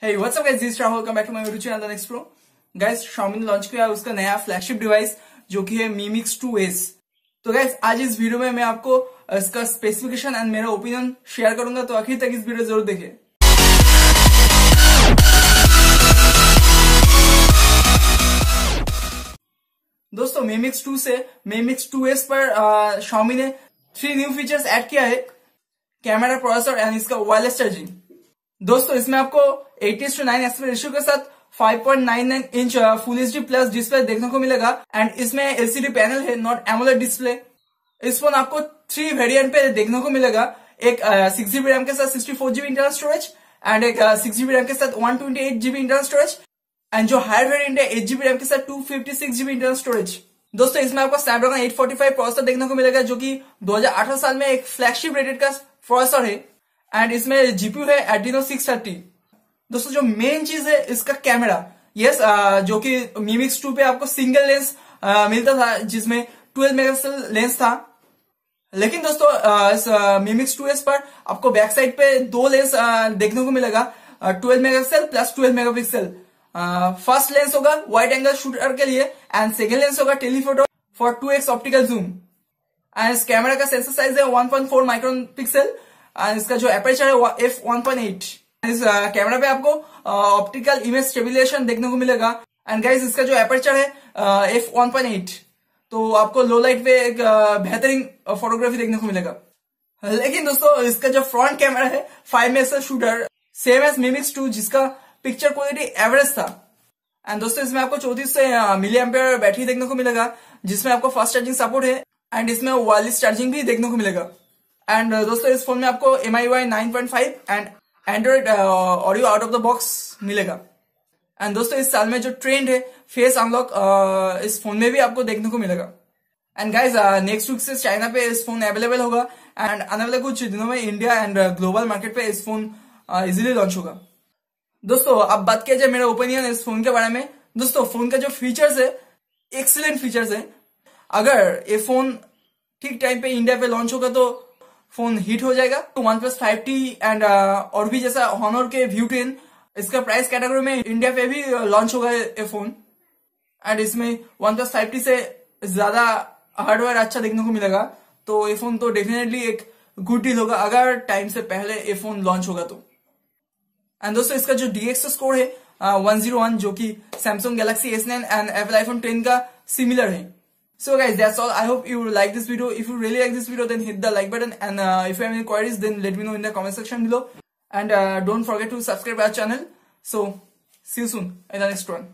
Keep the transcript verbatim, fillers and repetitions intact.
Hey, what's up guys, this is Rahul, welcome back to my YouTube channel The Next Pro। Guys Xiaomi ने launch किया है उसका नया flagship device जो कि है Mi Mix टू एस। तो गाइज आज इस वीडियो में मैं आपको इसका स्पेसिफिकेशन एंड मेरा ओपिनियन शेयर करूंगा, तो आखिर तक इस वीडियो जरूर देखें। दोस्तों Mi Mix टू से Mi Mix टू एस पर आ, Xiaomi ने थ्री न्यू फीचर्स ऐड किया है, कैमरा, प्रोसेसर एंड इसका वायरलेस चार्जिंग। दोस्तों इसमें आपको eighty to nine aspect ratio के साथ five point nine nine inch full HD plus display देखने को मिलेगा एंड इसमें एलसीडी पैनल है, नॉट एमोलेड डिस्प्ले। इस फोन आपको थ्री वेरिएंट पे देखने को मिलेगा, एक सिक्स जीबी रैम के साथ sixty four GB internal storage and एक सिक्स जीबी रैम के साथ one twenty eight GB internal storage and जो हायर वेरियंट है एट जीबी रैम के साथ two fifty six GB internal storage. दोस्तों इसमें आपको Snapdragon eight forty five processor देखने को मिलेगा जो की दो हजार अठारह साल में एक फ्लैगशिप रेटेड का प्रोसेसर है एंड इसमें जीपीयू है एड्रीनो सिक्स थर्टी। दोस्तों जो मेन चीज है इसका कैमरा, यस yes, जो कि Mi Mix टू पे आपको सिंगल लेंस आ, मिलता था जिसमें ट्वेल्व मेगापिक्सल लेंस था, लेकिन दोस्तों आ, इस आ, Mi Mix टू एस पर आपको बैक साइड पे दो लेंस आ, देखने को मिलेगा, आ, twelve megapixel plus twelve megapixel. First lens होगा वाइड एंगल शूटर के लिए एंड सेकेंड लेंस होगा telephoto for two x optical zoom and इस कैमरा का सेंसर साइज है one point four micron pixel और इसका जो एपर्चर है वो एफ वन पॉइंट एट। इस कैमरा पे आपको ऑप्टिकल इमेज स्टेबिलाईजेशन देखने को मिलेगा एंड गाइज इसका जो एपर्चर है एफ वन पॉइंट एट, तो आपको लो लाइट पे एक बेहतरीन फोटोग्राफी देखने को मिलेगा। लेकिन दोस्तों इसका जो फ्रंट कैमरा है five megapixel shooter, same as Mi Mix two जिसका पिक्चर क्वालिटी एवरेज था एंड दोस्तों इसमें आपको चौतीस सौ मिली एम्पियर बैटरी देखने को मिलेगा जिसमें आपको फास्ट चार्जिंग सपोर्ट है एंड इसमें वायरलेस चार्जिंग भी देखने को मिलेगा एंड uh, दोस्तों इस फोन में आपको M I U I nine point five and Android Oreo out of the box मिलेगा एंड दोस्तों इस साल में जो ट्रेंड है फेस अनलॉक uh, इस फोन में भी आपको देखने को मिलेगा एंड गाइज नेक्स्ट वीक से चाइना पे इस फोन अवेलेबल होगा एंड आने वाले कुछ दिनों में इंडिया एंड ग्लोबल मार्केट पे इस फोन इजिली लॉन्च होगा। दोस्तों अब बात किया जाए मेरा ओपिनियन इस फोन के बारे में। दोस्तों फोन का जो फीचर्स है एक्सीलेंट फीचर्स है, अगर ये फोन ठीक टाइम पे इंडिया पे लॉन्च होगा तो फोन हिट हो जाएगा। तो OnePlus फाइव टी एंड और भी जैसा Honor के व्यू टेन इसका प्राइस कैटेगरी में इंडिया पे भी लॉन्च होगा ये फोन एंड इसमें OnePlus फाइव टी से ज्यादा हार्डवेयर अच्छा देखने को मिलेगा, तो ये फोन तो डेफिनेटली एक गुड डील होगा अगर टाइम से पहले ये फोन लॉन्च होगा तो। एंड दोस्तों इसका जो डीएक्सओ स्कोर है वन जीरो वन जो कि Samsung Galaxy S nine and Apple iPhone ten का सिमिलर है। So guys, that's all. I hope you like this video. If you really like this video, then hit the like button. And uh, if you have any queries, then let me know in the comment section below. And uh, don't forget to subscribe our channel. So see you soon in the next one.